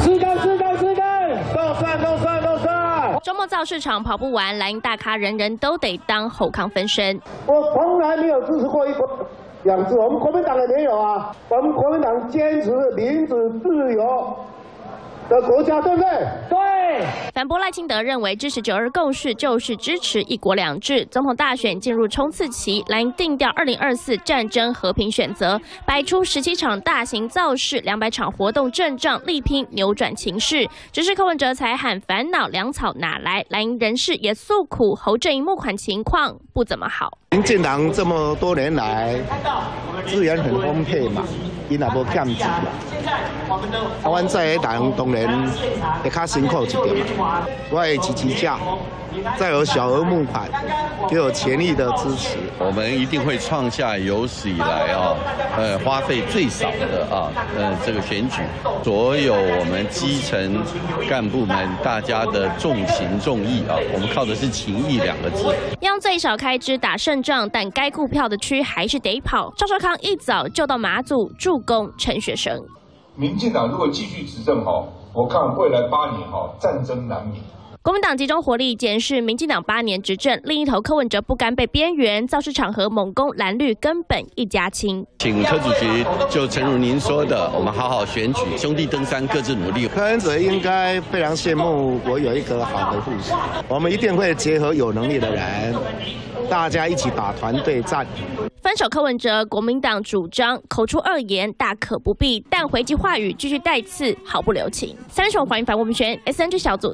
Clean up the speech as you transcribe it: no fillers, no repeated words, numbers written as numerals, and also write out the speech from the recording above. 吃干！周末造市场跑不完，蓝营大咖人人都得当侯康分身。我从来没有支持过一国两制，我们国民党也没有啊。我们国民党坚持民主自由的国家，对不对？对。 反驳赖清德认为支持9·2共识就是支持一国两制。总统大选进入冲刺期，蓝营定调2024战争和平选择，摆出17场大型造势、200场活动阵仗，力拼扭转情势。只是柯文哲才喊烦恼粮草哪来？蓝营人士也诉苦，侯阵营募款情况不怎么好。民进党这么多年来资源很丰沛嘛，伊那无欠钱嘛。台湾在野党当然会较辛苦。 我也积极价，再有小额募款，也有全力的支持。我们一定会创下有史以来花费最少的这个选举。所有我们基层干部们，大家的重情重义我们靠的是情义2个字。用最少开支打胜仗，但该顾票的区还是得跑。赵少康一早就到马祖助攻陈学生。民进党如果继续执政后。 我看未来8年战争难免。国民党集中火力检视民进党8年执政，另一头柯文哲不甘被边缘，造势场合猛攻蓝绿，根本一家亲。请柯主席就诚如您说的，我们好好选举，兄弟登山各自努力。柯文哲应该非常羡慕我有一个好的护士，我们一定会结合有能力的人，大家一起打团队战。 分手柯文哲，国民党主张口出恶言大可不必，但回击话语继续带刺，毫不留情。三立新闻黄云凡、吴明轩，SNG 小组。